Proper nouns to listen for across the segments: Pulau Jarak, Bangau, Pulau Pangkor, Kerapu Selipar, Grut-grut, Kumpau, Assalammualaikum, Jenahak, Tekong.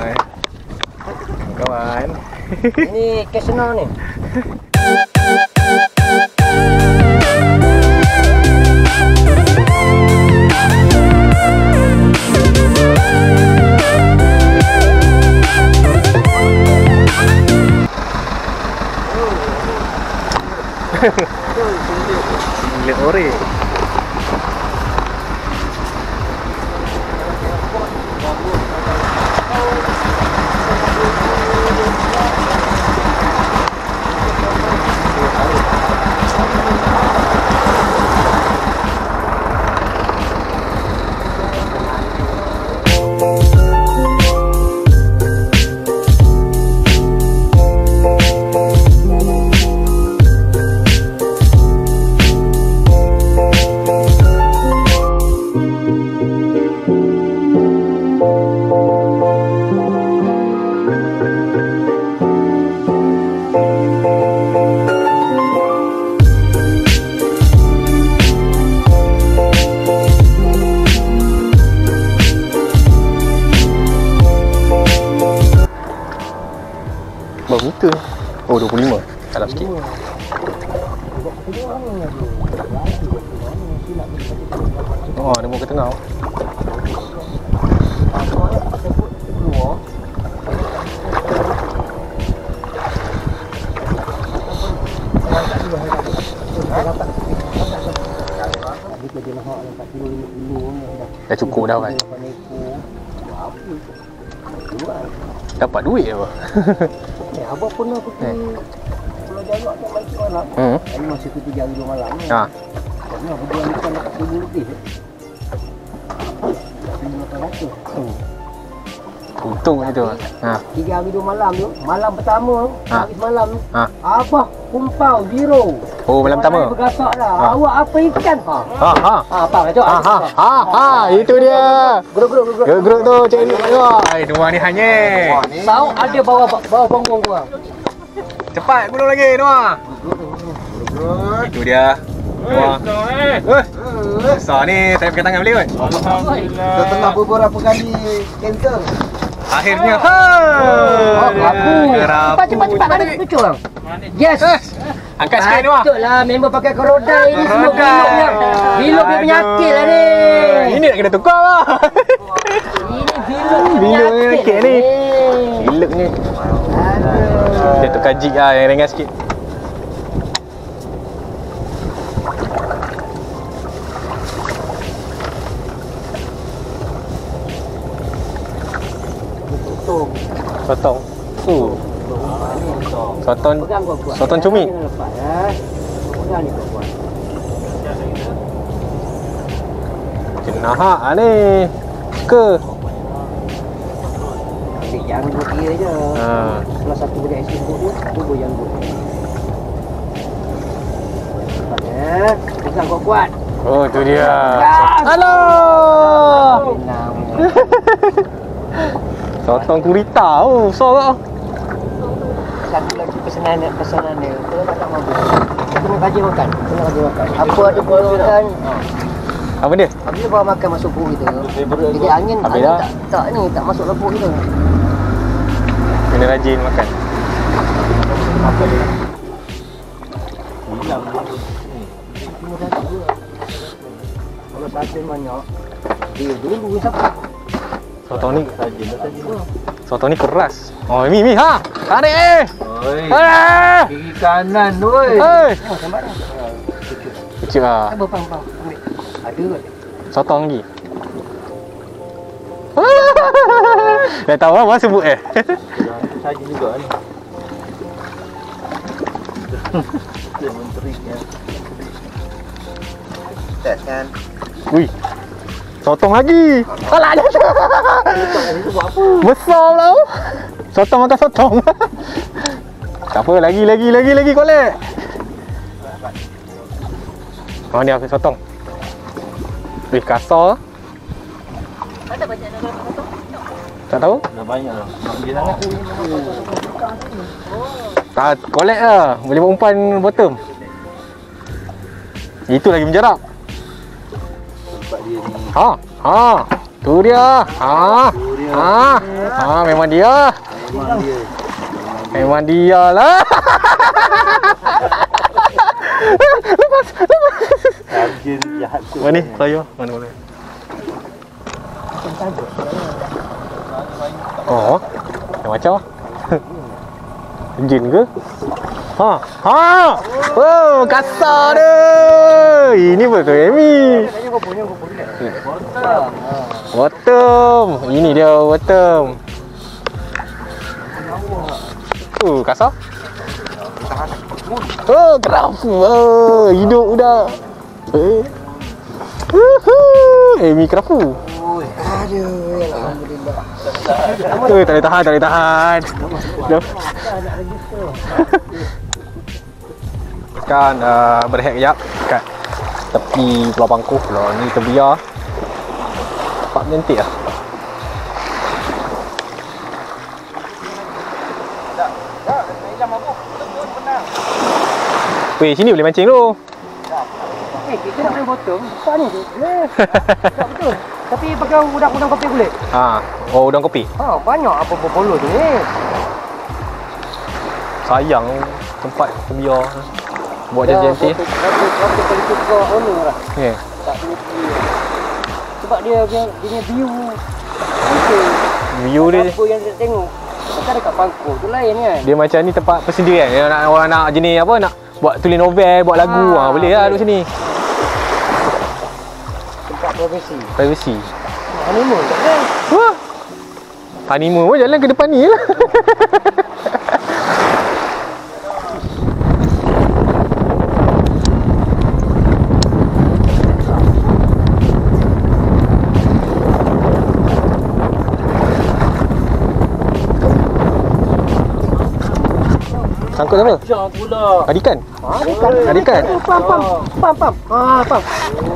Hai kawan. Ini casino nih. Lihat ori. Begitu. Oh, 25. Kalap sikit. Oh, dia mau ke tengah. Dah cukup dah kan. Dapat duit apa? Abang pernah pergi Pulau Jarak yang baik malam. Ini masa tu 3 hari 2 malam ni. Haa. Pernah pergi yang bukan dapat RM1,000 lebih. RM500. Untung macam tu. Haa. 3 hari 2 malam tu. Malam pertama tu. Habis malam tu. Haa. Abah kumpau 0. Oh, malam pertama. Abang bergasak lah. Awak apa ikan? Haa. Haa. Haa. Haa. Abang kacau. Haa. Haa. Haa. Itu dia. Geruk-geruk. Geruk-geruk tu. Cik ni. Hai, dua ni hanya. Tahu ada bawa bonggong korang. Cepat. Gulung lagi. Dua. Itu dia. Dua. Besar ni. Saya pakai tangan boleh kot. Alhamdulillah. Kita tengah beberapa kali cancel. Akhirnya. Kerapu. Cepat, cepat, cepat. Ada kucur lah. Yes. Angkat sikit ni. Betul lah. Member pakai korodai ni semua bilok. Bilok dia penyakit lah ni. Ini nak kena tukar lah. Ini bilok penyakit ni. Bilok ni. Dia tukar jig lah. Yang ringan sikit. Sotong. Sotong cumi. Jenahak lah ni. Ke? Ambil janggut dia je. Kalau satu benda ekstrim tu, tubuh janggut. Pegang kuat-kuat. Oh, tu dia. Halo. Sotong kurita. Oh, besar tak? Satu lagi pesanan dia. Kalau tak mampu. Kena bagi makan. Apa ada bawa makan? Apa dia? Bila bawa makan masuk perut kita. Jadi angin tak masuk perut kita. Kena rajin makan. Apa dia? Kalau sate banyak, dia dulu siapa? Sotong ni keras. Oh, mi ha. Tarik eh. Oi. Kiri kanan oi. Hei. Kecil ah. Apa pang. Ada kot. Sotong lagi. Dah tahu apa sebut eh. Saja juga ni. Dia menteriknya. Tes kan. Ui. Sotong lagi. Alah dia. Besar pula tu. Sotong makan sotong. Tak apa, lagi kolek. Oh ni aku sotong. Wih, kasar. Ada banyak nak sotong. Tak tahu? Dah banyak dah. Dia sangat. Tak kolek ah. Boleh buat umpan bottom. Itu lagi menjarak. Ha, tu dia. Ha. Memang dia lah. Lepas. Rajin jahat tu. Mana ni? Saya. Mana? Oh. Yang macam apa? Jin ke? Ha. Oh, kasar dia. Ini betul Amy. Bottom. Ini dia bottom. Kasar. Oh, kerap. Oh, hidup udah. Amy kerapu. Aduh, alhamdulillah. Tak boleh tahan. Jom. Kan berehat kejap kat tepi Pulau Pangkor lah. Ni terbiar. Nampak cantik lah. Weh, sini boleh mancing tu. Kita nak main botong. Besar ni. Betul. Tapi pakai udang kopi boleh? Oh, udang kopi? Banyak apa berpolo tu ni. Sayang tempat terbiar. Buat jantik-jantik. Rasa kalau kita buka owner lah. Tak berhenti. Sebab dia punya view. Okay. View dia. Apa yang kita tengok. Bukan dekat Pangkor tu lain kan. Dia macam ni tempat persendirian. Orang nak jenis apa nak. Buat tulis novel, buat lagu, boleh lah duduk sini. Tempat privasi. Honeymoon tak jalan. Wah, honeymoon pun jalan ke depan ni lah. Sangkut apa? Adikan. Adikan. Pam. Pam.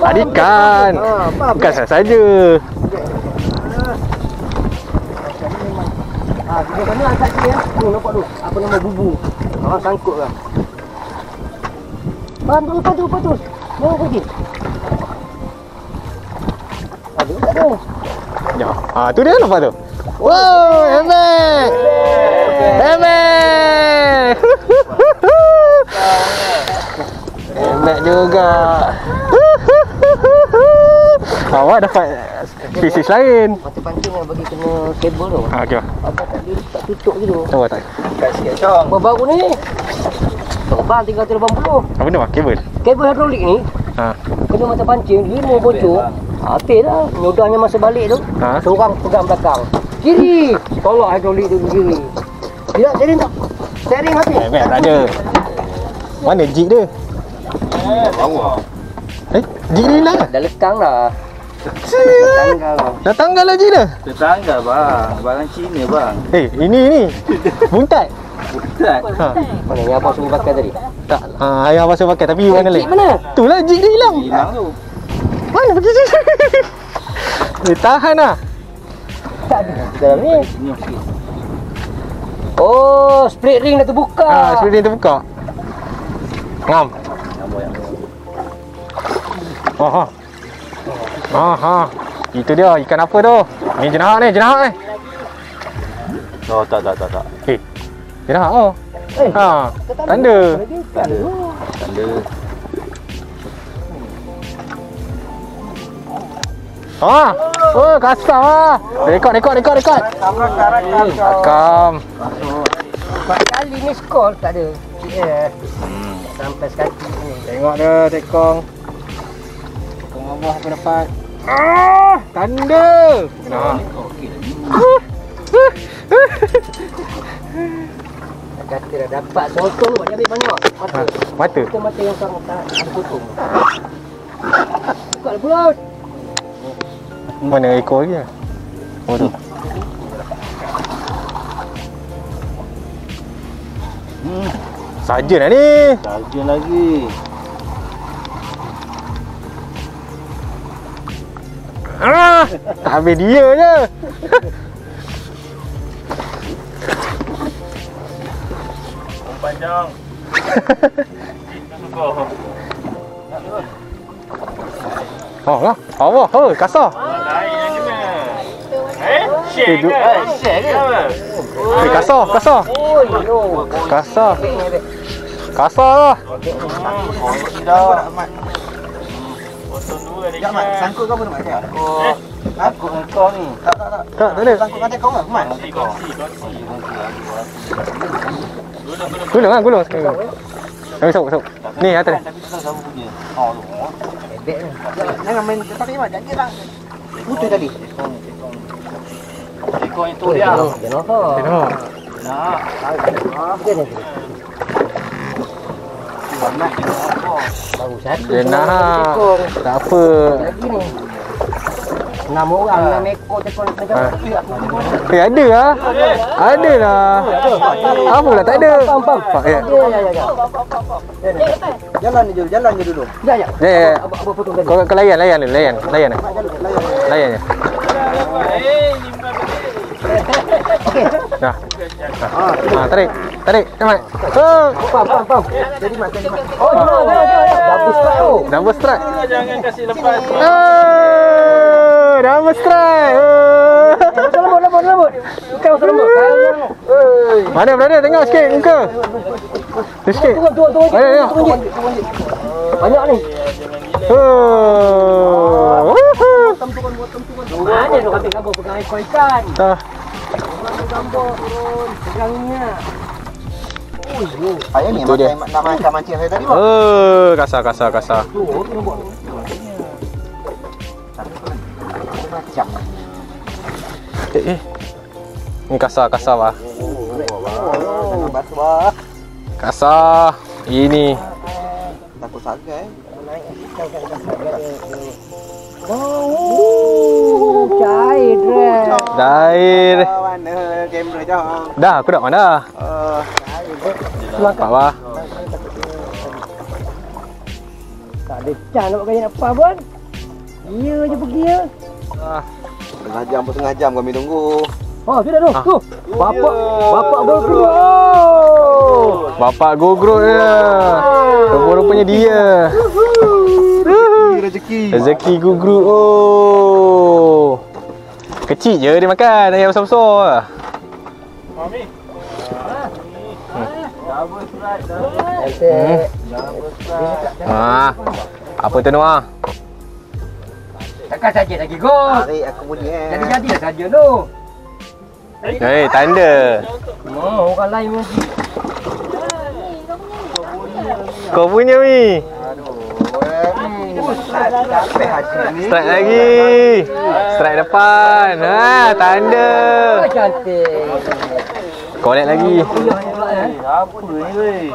Adikan. Bukan saja. Di sana angkat dia. Tu nampak tu. Apa nama bubu. Sangkutlah. Pam tu. Mau pergi. Aduh, tak ada. Ya. Tu dia nampak tu. Wow, hebat. Hebat juga. Awak dapat spesies lain. Mata pancing yang bagi kena kabel tu. Okey. Tak tutup je tu. Oh, tak. Dekat sikit cong. Baru ni. Tebal 380. Apa benda bang? Kabel. Kabel hidrolik ni. Kena mata pancing, lima bocor. Habis lah. Nodanya masa balik tu. Seorang pegang belakang. Kiri. Tolak hidrolik tu kiri. Tidak, sharing tak? Sharing habis? Tak ada. Mana jig dia? Bawah. Jig dia hilang? Dah lekang dah. Dah tanggal lah jig dia? Dah tanggal bang. Barang Cina bang. Ini. Buntat. Mana yang abang suruh pakai tadi? Tak, yang abang suruh pakai tapi warna lain. Jig mana? Itulah jig dia hilang. Hilang tu. Mana pergi jig? Tahan lah. Tak ada. Dalam ni. Oh, split ring dah terbuka. Split ring terbuka. Ngam. Aha. Itu dia ikan apa tu? Ni jenahak ni. Oh, tak. Jenahak oh. Tanda. Oh, kasar lah. Rekod. Rakam. Empat kali ni skor tak ada. Sampai sekali ni. Tengok dia, tekong. Tekong abah aku dapat. Tanda. Kata dah dapat. Sotong buat dia ambil banyak. Mata. Mata yang seorang tak potong. Buka belut. Mana ekor lagi lah. Oh tu. Sarjan lah ni. Sarjan lagi. Tak habis dia je. Panjang. Kasar. Tujuh. Kasar lah. Ya Mat, sangkut kau pun Mat. Aku engkau ni. Tak boleh. Sangkut kata kau lah Mat. Gulung lah, gulung sekali. Kami sabuk. Ni atas ni. Jangan main tetap ni Mat, jangan hilang. Putus tadi. Tekong itu dia. Tengok. Nak. Baru satu. Enak. Tak apa. Enam orang enam ekor tekong tengah. Ada ah. Adalah. Apalah tak ada. Jalan je dulu. Ya. Kau layan. Layan je. Okey. Dah. Tarik. Cepat. Pam. Jadi macam ni. Oh, double strike. Jangan kasih lepas. Double strike. Lembut. Bukan lembut. Mana berada? Tengok sikit muka. Sikit. Turun. Ayo. Banyak ni. Tempukan. Mana dia kata gambar pegang ekor ikan. Gambar turun pegangnya. Oi. Ayah ni macam mancing saya tadi. Kasar. Macam. Ni kasar bah. Kasar. Ini. Takut sangat. Cair. Dah, aku dah mana? Pak Wah. Tak ada can nak kaya nak apa pun. Dia je pergi ya. Setengah jam kami tunggu. Oh, sudah tu. Bapak gogrok. Bapak gogrok dia. Rupa-rupanya dia. Rezeki gogrok. Oh. Kecil je dia makan ayam besar-besar. Mami. Double strike. Apa tu Noah? Takkan saja lagi go. Tarik aku boleh. Jadi saja tu. Hei, tanda. Oh, orang lain mesti. Kau punya Mi. Strike lagi. Strike depan. Tanda. Cantik. Collect lagi. Apa ni weh?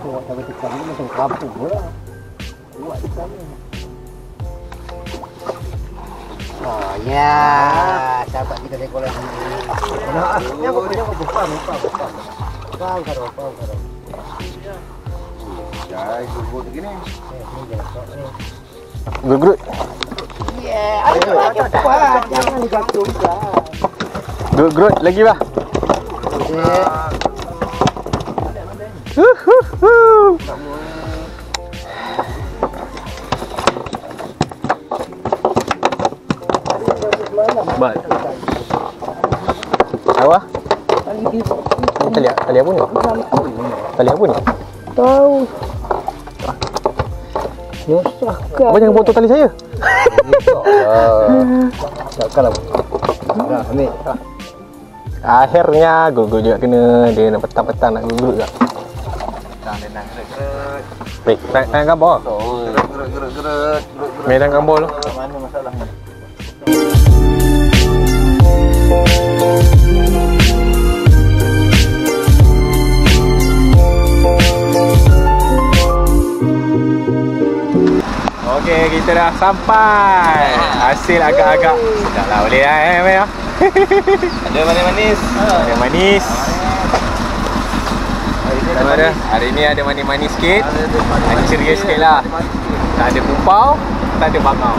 Buat tak betul ni macam kampung lah. Buat dekat ni. Oh ya, dapat kita sekolah sini. Ni aku punya buka. Kau. Jai, gurut gini. Gurut. Yeah, ayo cepat. Jangan diganggu dah. Gurut lagi bah. Bal. Apa? Tali apa ni? Tahu. Susah ke? Abang jangan potong tali saya. Takkanlah. Dah, ambil. Akhirnya guguk juga kena. Dia nak petang-petang nak guguk juga. Tendang gerak. Baik, tendang gambar. Gerak. Medan gambar tu. Mana masalahnya? Okey, kita dah sampai. Hasil agak-agak sedaplah boleh lah Mel. Ada manis-manis. Hari ni ada manis-manis sikit. Ada ceria sikitlah. Tak ada kumpau, tak ada bangau.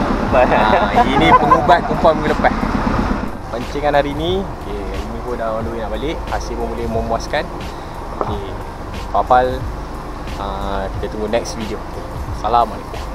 Ini pengubat kumpau minggu lepas. Pancingan hari ni, okey, ini pun dah all the way nak balik. Hasil pun boleh memuaskan. Okey. Papal kita tunggu next video. Assalamualaikum.